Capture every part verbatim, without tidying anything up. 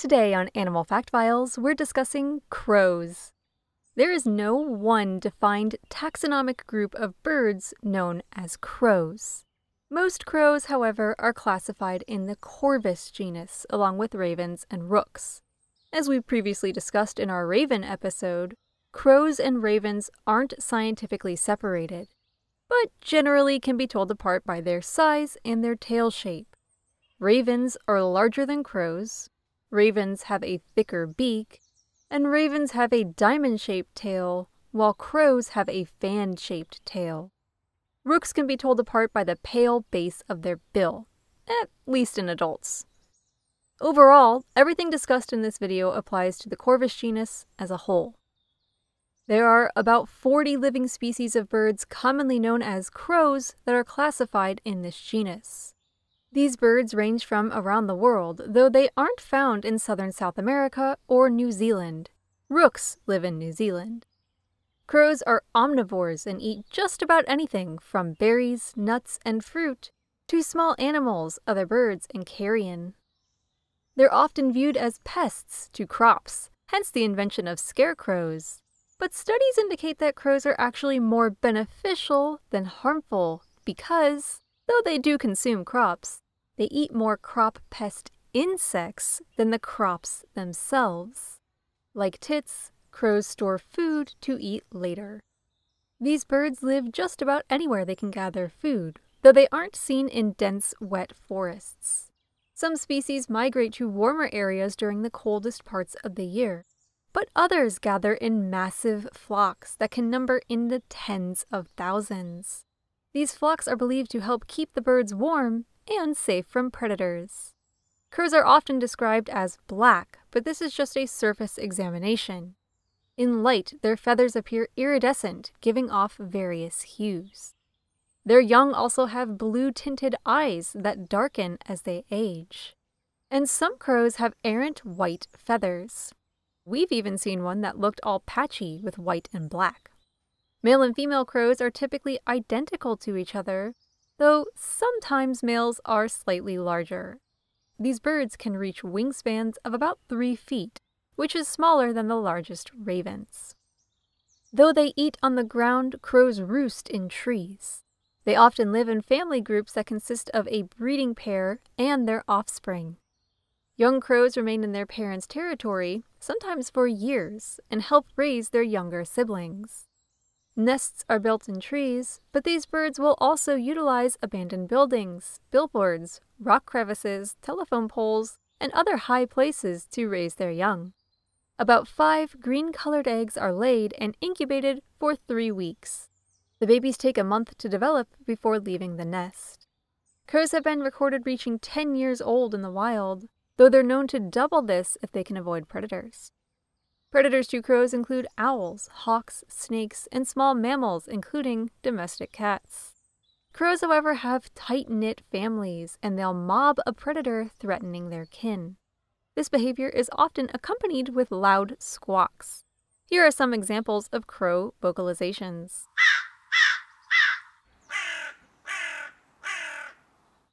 Today on Animal Fact Files, we're discussing crows. There is no one defined taxonomic group of birds known as crows. Most crows, however, are classified in the Corvus genus, along with ravens and rooks. As we previously discussed in our raven episode, crows and ravens aren't scientifically separated, but generally can be told apart by their size and their tail shape. Ravens are larger than crows, ravens have a thicker beak, and ravens have a diamond-shaped tail, while crows have a fan-shaped tail. Rooks can be told apart by the pale base of their bill, at least in adults. Overall, everything discussed in this video applies to the Corvus genus as a whole. There are about forty living species of birds commonly known as crows that are classified in this genus. These birds range from around the world, though they aren't found in southern South America or New Zealand. Rooks live in New Zealand. Crows are omnivores and eat just about anything from berries, nuts, and fruit to small animals, other birds, and carrion. They're often viewed as pests to crops, hence the invention of scarecrows. But studies indicate that crows are actually more beneficial than harmful because, though they do consume crops, they eat more crop pest insects than the crops themselves. Like tits, crows store food to eat later. These birds live just about anywhere they can gather food, though they aren't seen in dense, wet forests. Some species migrate to warmer areas during the coldest parts of the year, but others gather in massive flocks that can number in the tens of thousands. These flocks are believed to help keep the birds warm and safe from predators. Crows are often described as black, but this is just a surface examination. In light, their feathers appear iridescent, giving off various hues. Their young also have blue-tinted eyes that darken as they age. And some crows have errant white feathers. We've even seen one that looked all patchy with white and black. Male and female crows are typically identical to each other, though sometimes males are slightly larger. These birds can reach wingspans of about three feet, which is smaller than the largest ravens. Though they eat on the ground, crows roost in trees. They often live in family groups that consist of a breeding pair and their offspring. Young crows remain in their parents' territory, sometimes for years, and help raise their younger siblings. Nests are built in trees, but these birds will also utilize abandoned buildings, billboards, rock crevices, telephone poles, and other high places to raise their young. About five green-colored eggs are laid and incubated for three weeks. The babies take a month to develop before leaving the nest. Crows have been recorded reaching ten years old in the wild, though they're known to double this if they can avoid predators. Predators to crows include owls, hawks, snakes, and small mammals, including domestic cats. Crows, however, have tight-knit families, and they'll mob a predator threatening their kin. This behavior is often accompanied with loud squawks. Here are some examples of crow vocalizations.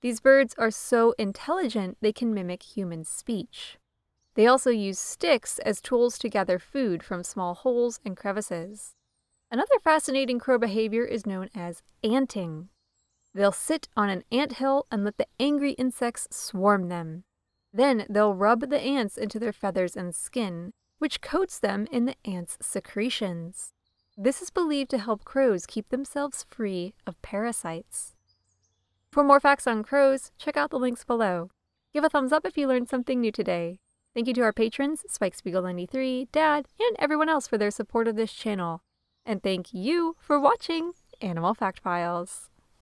These birds are so intelligent they can mimic human speech. They also use sticks as tools to gather food from small holes and crevices. Another fascinating crow behavior is known as anting. They'll sit on an anthill and let the angry insects swarm them. Then they'll rub the ants into their feathers and skin, which coats them in the ants' secretions. This is believed to help crows keep themselves free of parasites. For more facts on crows, check out the links below. Give a thumbs up if you learned something new today. Thank you to our patrons, Spike Spiegel ninety-three, Dad, and everyone else for their support of this channel. And thank you for watching Animal Fact Files.